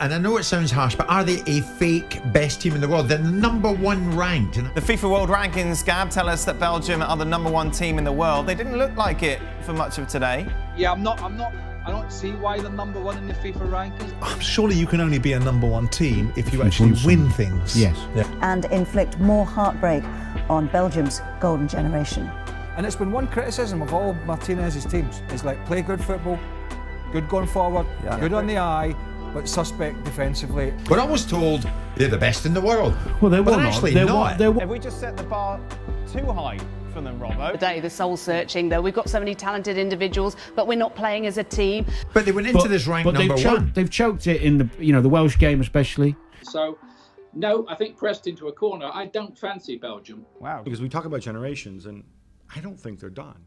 And I know it sounds harsh, but are they a fake best team in the world? They're #1 ranked. The FIFA World Rankings, Gab, tell us that Belgium are the #1 team in the world. They didn't look like it for much of today. Yeah, I don't see why they're #1 in the FIFA rankings. Surely you can only be a #1 team if you actually win things. Yes. Yeah. And inflict more heartbreak on Belgium's golden generation. And it's been one criticism of all Martinez's teams. It's like, play good football, good going forward, good on the eye, but suspect defensively. We're always told they're the best in the world. Well, they were not. Actually not. Have we just set the bar too high for them, Robbo? Today, the soul-searching, though. We've got so many talented individuals, but we're not playing as a team. But they went into this rank #1. They've choked it in the, you know, the Welsh game especially. So, no, I think pressed into a corner, I don't fancy Belgium. Wow. Because we talk about generations, and I don't think they're done.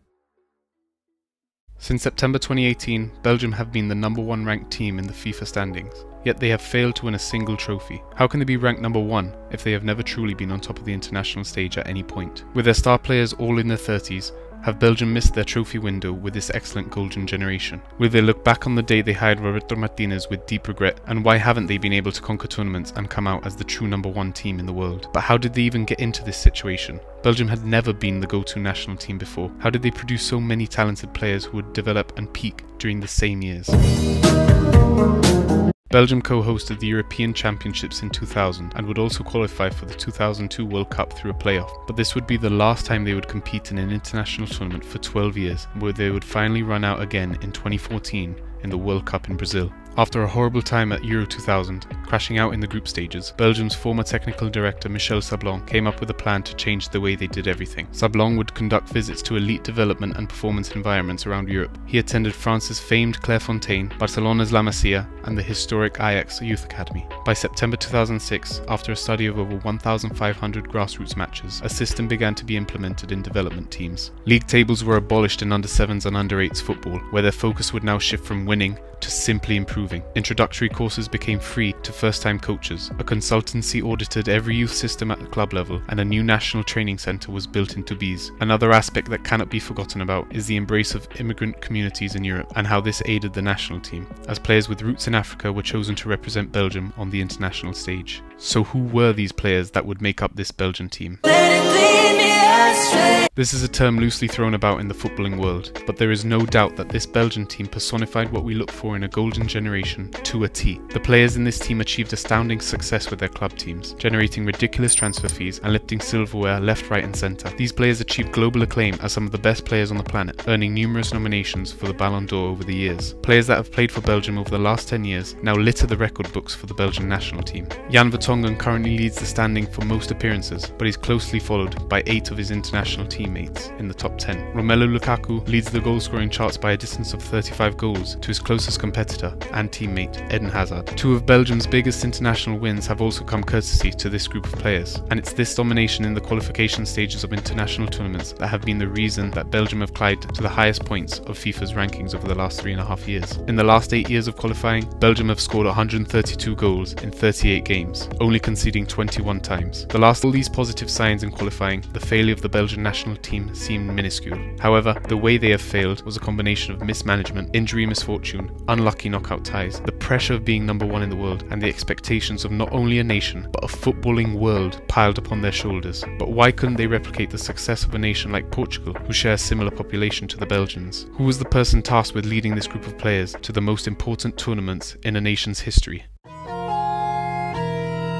Since September 2018, Belgium have been the #1 ranked team in the FIFA standings, yet they have failed to win a single trophy. How can they be ranked #1 if they have never truly been on top of the international stage at any point? With their star players all in their 30s, have Belgium missed their trophy window with this excellent golden generation? Will they look back on the day they hired Roberto Martinez with deep regret, and why haven't they been able to conquer tournaments and come out as the true #1 team in the world? But how did they even get into this situation? Belgium had never been the go-to national team before. How did they produce so many talented players who would develop and peak during the same years? Belgium co-hosted the European Championships in 2000 and would also qualify for the 2002 World Cup through a playoff, but this would be the last time they would compete in an international tournament for 12 years, where they would finally run out again in 2014 in the World Cup in Brazil. After a horrible time at Euro 2000, crashing out in the group stages, Belgium's former technical director Michel Sablon came up with a plan to change the way they did everything. Sablon would conduct visits to elite development and performance environments around Europe. He attended France's famed Clairefontaine, Barcelona's La Masia, and the historic Ajax Youth Academy. By September 2006, after a study of over 1,500 grassroots matches, a system began to be implemented in development teams. League tables were abolished in under-7s and under-8s football, where their focus would now shift from winning to simply improving. Introductory courses became free to first-time coaches, a consultancy audited every youth system at the club level, and a new national training centre was built in Tubize. Another aspect that cannot be forgotten about is the embrace of immigrant communities in Europe and how this aided the national team, as players with roots in Africa were chosen to represent Belgium on the international stage. So who were these players that would make up this Belgian team? This is a term loosely thrown about in the footballing world, but there is no doubt that this Belgian team personified what we look for in a golden generation to a T. The players in this team achieved astounding success with their club teams, generating ridiculous transfer fees and lifting silverware left, right and centre. These players achieved global acclaim as some of the best players on the planet, earning numerous nominations for the Ballon d'Or over the years. Players that have played for Belgium over the last 10 years now litter the record books for the Belgian national team. Jan Vertonghen currently leads the standing for most appearances, but he's closely followed by 8 of his international teammates in the top 10. Romelu Lukaku leads the goal-scoring charts by a distance of 35 goals to his closest competitor and teammate Eden Hazard. 2 of Belgium's biggest international wins have also come courtesy to this group of players, and it's this domination in the qualification stages of international tournaments that have been the reason that Belgium have climbed to the highest points of FIFA's rankings over the last 3.5 years. In the last 8 years of qualifying, Belgium have scored 132 goals in 38 games, only conceding 21 times. The last all these positive signs in qualifying, the failure of the Belgian national team seemed minuscule. However, the way they have failed was a combination of mismanagement, injury misfortune, unlucky knockout ties, the pressure of being #1 in the world, and the expectations of not only a nation, but a footballing world piled upon their shoulders. But why couldn't they replicate the success of a nation like Portugal, who share a similar population to the Belgians? Who was the person tasked with leading this group of players to the most important tournaments in a nation's history?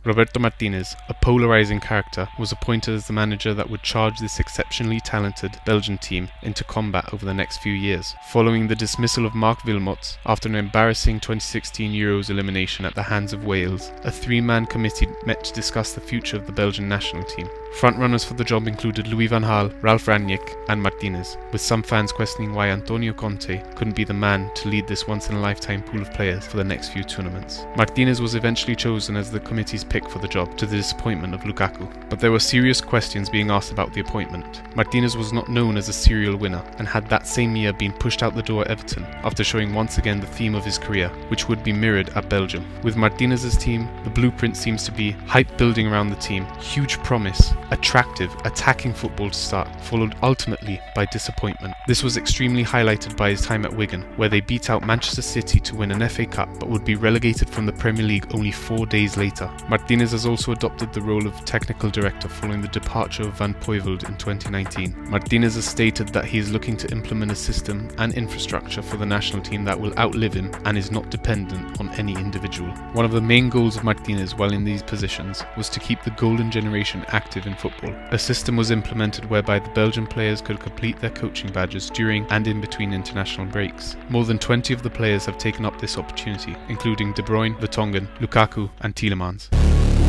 Roberto Martinez, a polarising character, was appointed as the manager that would charge this exceptionally talented Belgian team into combat over the next few years, following the dismissal of Marc Wilmots after an embarrassing 2016 Euros elimination at the hands of Wales. A 3-man committee met to discuss the future of the Belgian national team. Frontrunners for the job included Louis Van Gaal, Ralph Rangnick and Martinez, with some fans questioning why Antonio Conte couldn't be the man to lead this once-in-a-lifetime pool of players for the next few tournaments. Martinez was eventually chosen as the committee's pick for the job, to the disappointment of Lukaku. But there were serious questions being asked about the appointment. Martinez was not known as a serial winner, and had that same year been pushed out the door at Everton, after showing once again the theme of his career, which would be mirrored at Belgium. With Martinez's team, the blueprint seems to be hype building around the team, huge promise, attractive, attacking football to start, followed ultimately by disappointment. This was extremely highlighted by his time at Wigan, where they beat out Manchester City to win an FA Cup but would be relegated from the Premier League only 4 days later. Martinez has also adopted the role of technical director following the departure of Van Puyvelde in 2019. Martinez has stated that he is looking to implement a system and infrastructure for the national team that will outlive him and is not dependent on any individual. One of the main goals of Martinez while in these positions was to keep the golden generation active in football. A system was implemented whereby the Belgian players could complete their coaching badges during and in between international breaks. More than 20 of the players have taken up this opportunity, including De Bruyne, Vertonghen, Lukaku and Tielemans.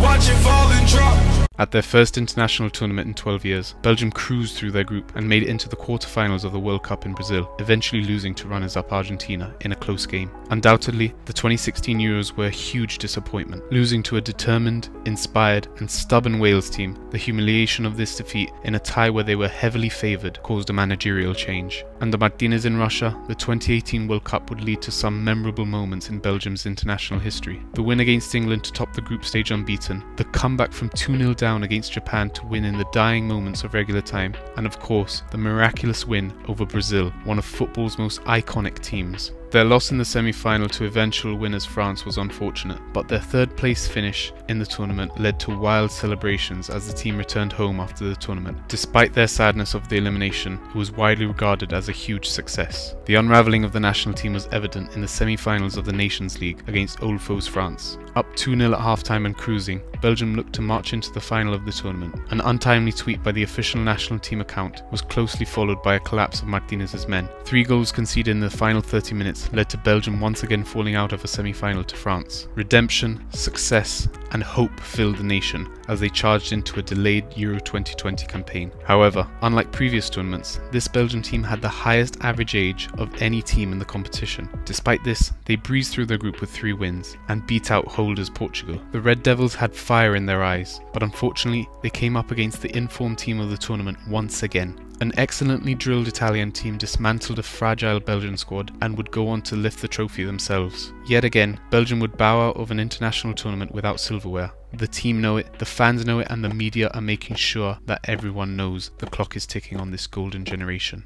Watch it fall and drop. At their first international tournament in 12 years, Belgium cruised through their group and made it into the quarterfinals of the World Cup in Brazil, eventually losing to runners-up Argentina in a close game. Undoubtedly, the 2016 Euros were a huge disappointment, losing to a determined, inspired and stubborn Wales team. The humiliation of this defeat in a tie where they were heavily favoured caused a managerial change. Under Martinez in Russia, the 2018 World Cup would lead to some memorable moments in Belgium's international history. The win against England to top the group stage unbeaten, the comeback from 2-0 down against Japan to win in the dying moments of regular time, and of course the miraculous win over Brazil, one of football's most iconic teams. Their loss in the semi-final to eventual winners France was unfortunate, but their third place finish in the tournament led to wild celebrations as the team returned home after the tournament. Despite their sadness of the elimination, it was widely regarded as a huge success. The unravelling of the national team was evident in the semi-finals of the Nations League against old foes France. Up 2-0 at half-time and cruising, Belgium looked to march into the final of the tournament. An untimely tweet by the official national team account was closely followed by a collapse of Martinez's men. 3 goals conceded in the final 30 minutes led to Belgium once again falling out of a semi-final to France. Redemption, success and hope filled the nation as they charged into a delayed Euro 2020 campaign. However, unlike previous tournaments, this Belgium team had the highest average age of any team in the competition. Despite this, they breezed through their group with 3 wins and beat out holders Portugal. The Red Devils had fire in their eyes, but unfortunately they came up against the in-form team of the tournament once again. An excellently drilled Italian team dismantled a fragile Belgian squad and would go on to lift the trophy themselves. Yet again, Belgium would bow out of an international tournament without silverware. The team know it, the fans know it, and the media are making sure that everyone knows the clock is ticking on this golden generation.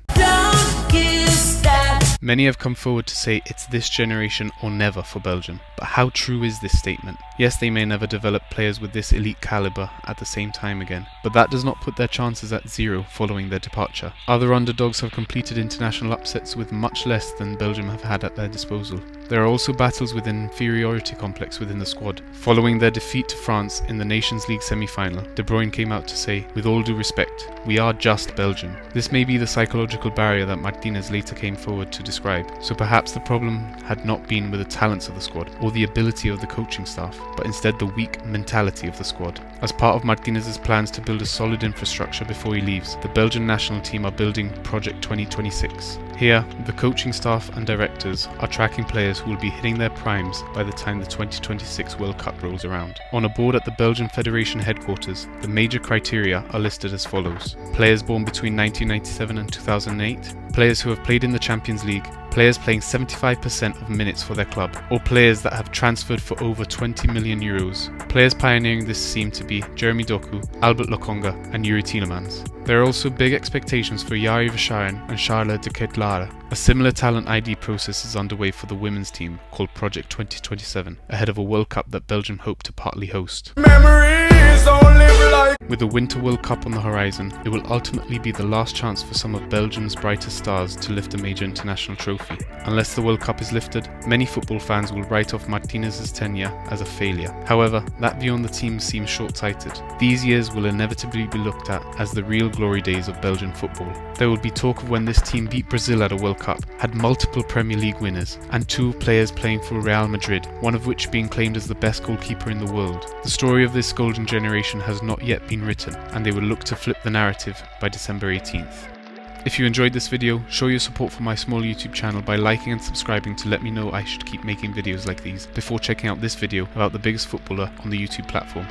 Many have come forward to say it's this generation or never for Belgium, but how true is this statement? Yes, they may never develop players with this elite calibre at the same time again, but that does not put their chances at zero following their departure. Other underdogs have completed international upsets with much less than Belgium have had at their disposal. There are also battles with an inferiority complex within the squad. Following their defeat to France in the Nations League semi-final, De Bruyne came out to say, "With all due respect, we are just Belgium." This may be the psychological barrier that Martinez later came forward to describe, so perhaps the problem had not been with the talents of the squad or the ability of the coaching staff, but instead the weak mentality of the squad. As part of Martinez's plans to build a solid infrastructure before he leaves, the Belgian national team are building Project 2026. Here, the coaching staff and directors are tracking players who will be hitting their primes by the time the 2026 World Cup rolls around. On a board at the Belgian Federation headquarters, the major criteria are listed as follows: players born between 1997 and 2008, players who have played in the Champions League, players playing 75% of minutes for their club, or players that have transferred for over 20 million euros. Players pioneering this seem to be Jeremy Doku, Albert Lokonga and Yuri Tielemans. There are also big expectations for Yari Vasharin and Charlotte De Ketelaere. A similar talent ID process is underway for the women's team called Project 2027, ahead of a World Cup that Belgium hope to partly host. With the Winter World Cup on the horizon, it will ultimately be the last chance for some of Belgium's brightest stars to lift a major international trophy. Unless the World Cup is lifted, many football fans will write off Martinez's tenure as a failure. However, that view on the team seems short-sighted. These years will inevitably be looked at as the real glory days of Belgian football. There will be talk of when this team beat Brazil at a World Cup, had multiple Premier League winners, and 2 players playing for Real Madrid, one of which being claimed as the best goalkeeper in the world. The story of this golden generation has not yet been written, and they will look to flip the narrative by December 18th. If you enjoyed this video, show your support for my small YouTube channel by liking and subscribing to let me know I should keep making videos like these, before checking out this video about the biggest footballer on the YouTube platform.